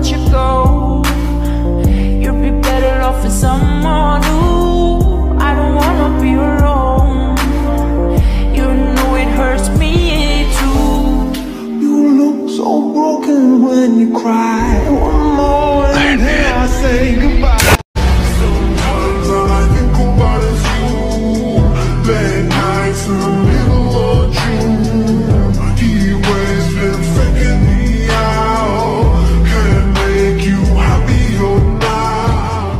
let you go. You'll be better off with someone.